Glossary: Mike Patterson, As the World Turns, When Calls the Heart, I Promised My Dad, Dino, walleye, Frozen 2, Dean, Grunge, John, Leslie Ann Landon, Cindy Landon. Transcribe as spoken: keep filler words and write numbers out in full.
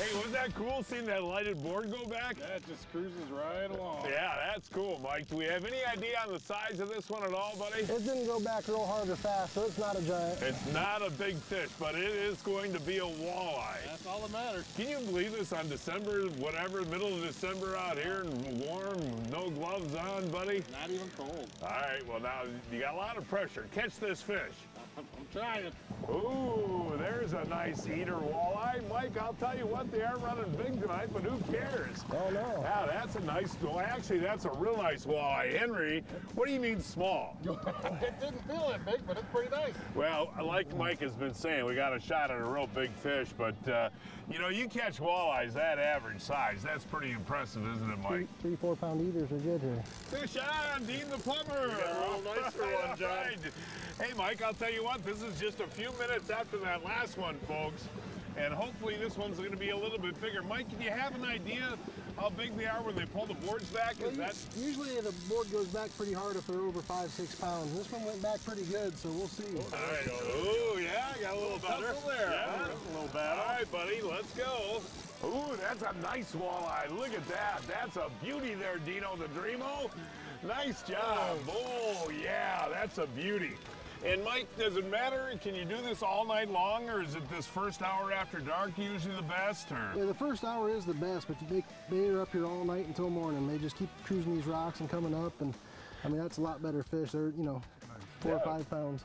Hey, wasn't that cool seeing that lighted board go back? That just cruises right along. Yeah, that's cool, Mike. Do we have any idea on the size of this one at all, buddy? It didn't go back real hard or fast, so it's not a giant. It's not a big fish, but it is going to be a walleye. That's all that matters. Can you believe this on December, whatever, middle of December out here and warm, no gloves on, buddy? Not even cold. All right, well, now you got a lot of pressure. Catch this fish. I'm, I'm trying. Ooh, there's a nice eater walleye. Mike, I'll tell you what, they are running big tonight, but who cares? Oh, no. Yeah, that's a nice, well, actually, that's a real nice walleye. Henry, what do you mean small? It didn't feel that big, but it's pretty nice. Well, like Mike has been saying, we got a shot at a real big fish, but, uh, you know, you catch walleyes that average size. That's pretty impressive, isn't it, Mike? Three, three four pound eaters are good here. Fish on, Dean the plumber. You got a real nicer one, John. Hey, Mike, I'll tell you what, this is just a few minutes after that last one, folks, and hopefully this one's going to be a little bit bigger. Mike, can you have an idea how big they are when they pull the boards back? Well, is that... Usually the board goes back pretty hard if they're over five, six pounds. This one went back pretty good, so we'll see. All right. Oh, yeah, got a little, a little battle there. Yeah, huh? A little battle. All right, buddy, let's go. Ooh, that's a nice walleye. Look at that. That's a beauty there, Dino the Dreamo. Nice job. Oh, yeah, that's a beauty. And Mike, does it matter? Can you do this all night long, or is it this first hour after dark usually the best? Or? Yeah, the first hour is the best, but they, they're up here all night until morning. They just keep cruising these rocks and coming up, and I mean, that's a lot better fish. They're, you know, four yeah. or five pounds.